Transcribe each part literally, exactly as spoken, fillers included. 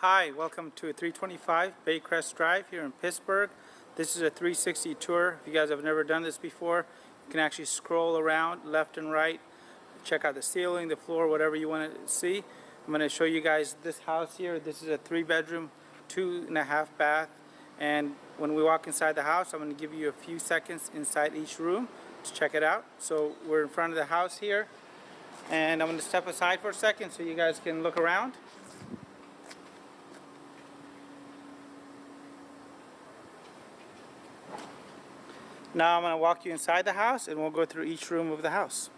Hi, welcome to three twenty-five Bay Crest Drive here in Pittsburgh. This is a three sixty tour. If you guys have never done this before, you can actually scroll around left and right, check out the ceiling, the floor, whatever you want to see. I'm going to show you guys this house here. This is a three bedroom, two and a half bath. And when we walk inside the house, I'm going to give you a few seconds inside each room to check it out. So we're in front of the house here, and I'm going to step aside for a second so you guys can look around. Now I'm going to walk you inside the house and we'll go through each room of the house.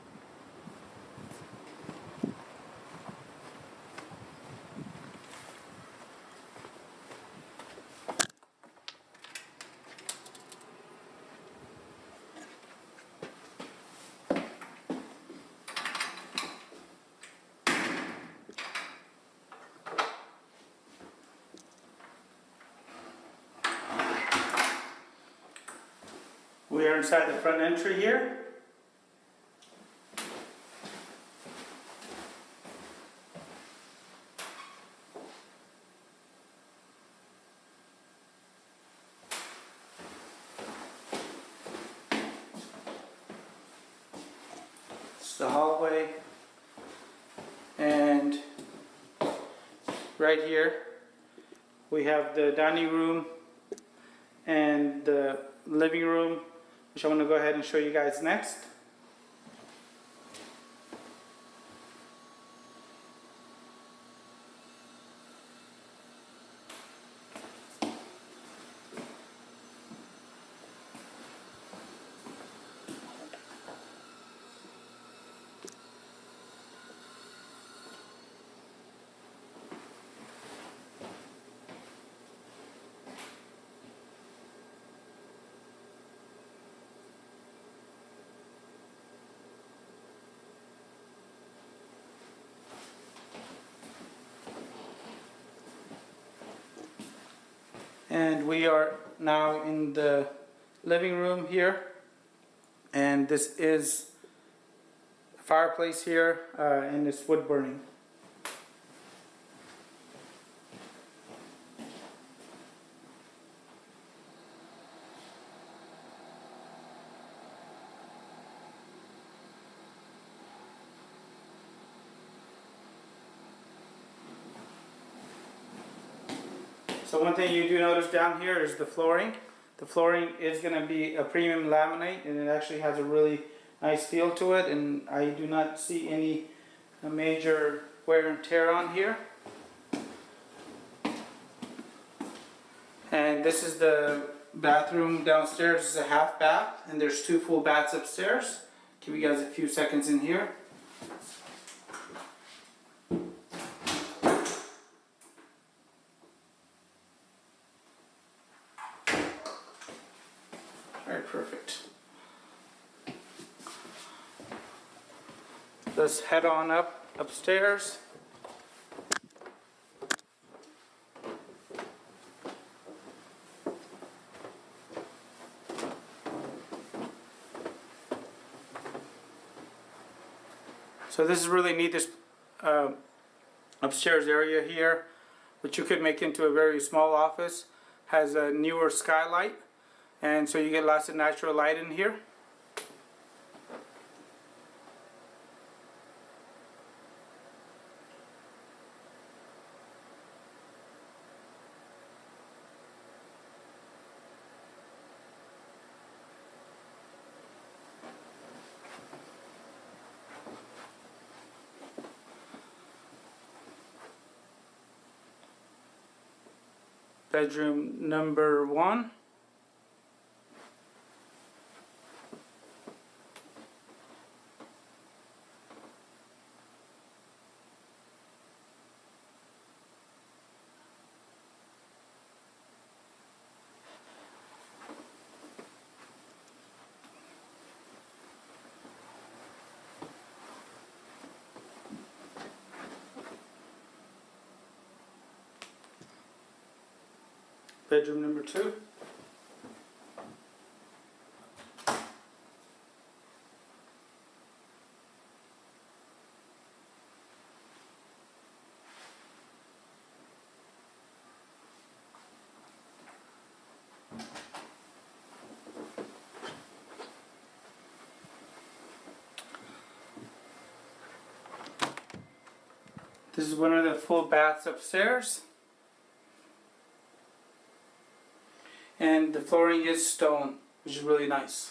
We are inside the front entry here. It's the hallway, and right here we have the dining room and the living room, which I'm going to go ahead and show you guys next. And we are now in the living room here, and this is a fireplace here, uh, and it's wood burning. So one thing you do notice down here is the flooring. The flooring is going to be a premium laminate, and it actually has a really nice feel to it, and I do not see any major wear and tear on here. And this is the bathroom downstairs. It's a half bath, and there's two full baths upstairs. Give you guys a few seconds in here. Alright, perfect. Let's head on up upstairs. So this is really neat, this uh, upstairs area here, which you could make into a very small office. Has a newer skylight, and so you get lots of natural light in here. Bedroom number one. Bedroom number two. This is one of the full baths upstairs. And the flooring is stone, which is really nice.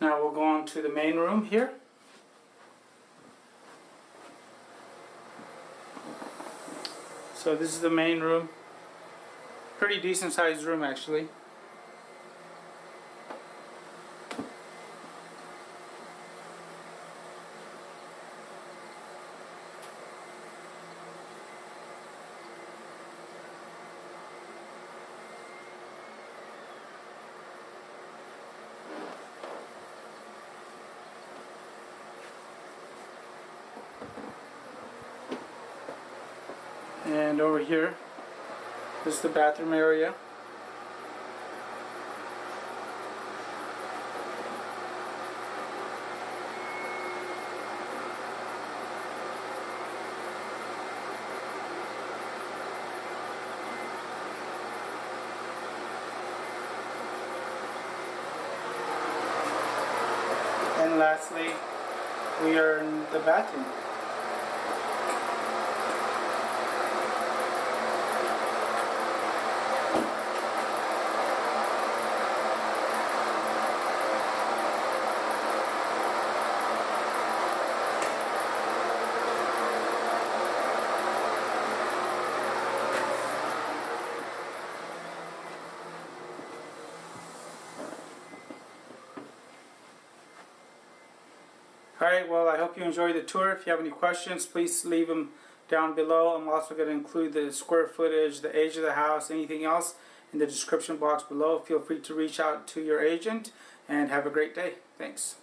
Now we'll go on to the main room here. So this is the main room. Pretty decent sized room actually. And over here is the bathroom area. And lastly, we are in the bathroom. Alright, well, I hope you enjoyed the tour. If you have any questions, please leave them down below. I'm also going to include the square footage, the age of the house, anything else in the description box below. Feel free to reach out to your agent, and have a great day. Thanks.